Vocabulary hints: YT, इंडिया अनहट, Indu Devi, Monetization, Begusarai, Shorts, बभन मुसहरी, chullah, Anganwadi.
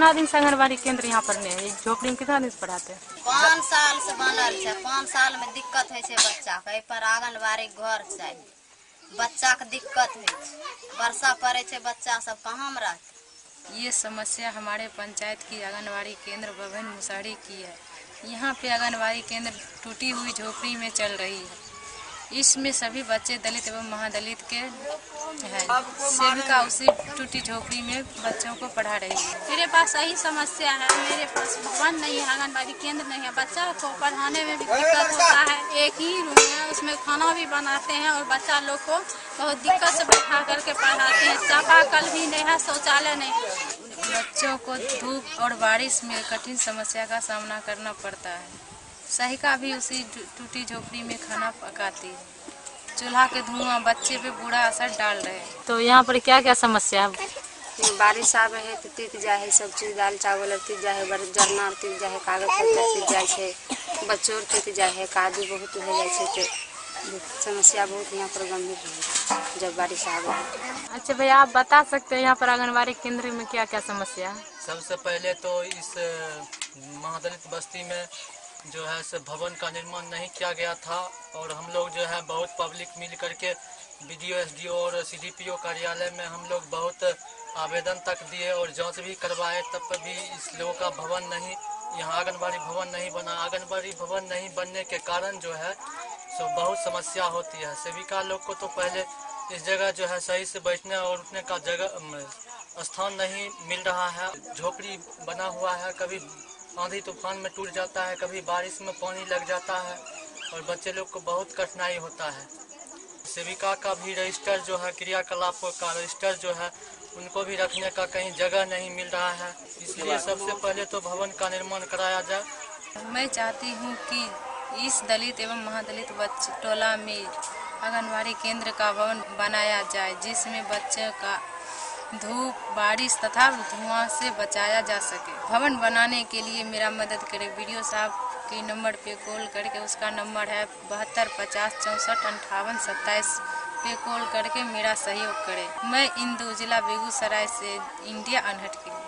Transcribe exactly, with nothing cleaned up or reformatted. कितना दिन से आंगनबाड़ी केंद्र यहाँ पर नहीं है? झोपड़ी में कितना दिन से पढ़ाते हैं? पाँच साल से बनल है। पाँच साल में दिक्कत है बच्चा के, एहि पर आंगनबाड़ी घर चाहिए। बच्चा के दिक्कत है, वर्षा पड़े बच्चा सब कहाँ में रहते। ये समस्या हमारे पंचायत की आंगनबाड़ी केंद्र बभन मुसहरी की है। यहाँ पे आंगनबाड़ी केंद्र टूटी हुई झोपड़ी में चल रही है। इसमें सभी बच्चे दलित एवं महादलित के हैं। सेविका उसी टूटी झोपड़ी में बच्चों को पढ़ा रही है। मेरे पास यही समस्या है, मेरे पास भवन नहीं है, आंगनबाड़ी केंद्र नहीं है। बच्चा को पढ़ाने में भी दिक्कत होता है। एक ही रूम है, उसमें खाना भी बनाते हैं और बच्चा लोग को बहुत दिक्कत से बैठा करके पढ़ाते हैं। चापाकल भी नहीं है, शौचालय नहीं। बच्चों को धूप और बारिश में कठिन समस्या का सामना करना पड़ता है। सहिका भी उसी टूटी झोपड़ी में खाना पकाती है। चूल्हा के धुआं बच्चे पे बुरा असर डाल रहे हैं। तो यहाँ पर क्या क्या समस्या है? बारिश आवे है तो तीत जाए सब चीज, दाल चावल तीत जाए, जरना तीत जाए, कागज पत्तर तीत जाए, बच्चों तीत जाए, काजू बहुत हो जाए। समस्या बहुत यहाँ पर गंभीर है जब बारिश आ गई। अच्छा भैया, आप बता सकते हैं यहाँ पर आंगनबाड़ी केंद्र में क्या क्या समस्या है? सबसे पहले तो इस महादलित बस्ती में जो है सब भवन का निर्माण नहीं किया गया था और हम लोग जो है बहुत पब्लिक मिल करके बीडीओ, एसडीओ और सीडीपीओ कार्यालय में हम लोग बहुत आवेदन तक दिए और जाँच भी करवाए, तब पर भी इस लोगों का भवन नहीं, यहाँ आंगनबाड़ी भवन नहीं बना। आंगनबाड़ी भवन नहीं बनने के कारण जो है तो बहुत समस्या होती है। सेविका लोग को तो पहले इस जगह जो है सही से बैठने और उठने का जगह स्थान नहीं मिल रहा है। झोपड़ी बना हुआ है, कभी आंधी तूफान में टूट जाता है, कभी बारिश में पानी लग जाता है और बच्चे लोग को बहुत कठिनाई होता है। सेविका का भी रजिस्टर जो है, क्रियाकलाप का रजिस्टर जो है, उनको भी रखने का कहीं जगह नहीं मिल रहा है। इसलिए सबसे पहले तो भवन का निर्माण कराया जाए। मैं चाहती हूँ कि इस दलित एवं महादलित बच्चे टोला में आंगनबाड़ी केंद्र का भवन बनाया जाए, जिसमें बच्चों का धूप, बारिश तथा धुआं से बचाया जा सके। भवन बनाने के लिए मेरा मदद करें। वीडियो साहब के नंबर पे कॉल करके, उसका नंबर है बहत्तर पचास चौंसठ अंठावन सत्ताईस पे कॉल करके मेरा सहयोग करें। मैं इंदू, जिला बेगूसराय से इंडिया अनहट की।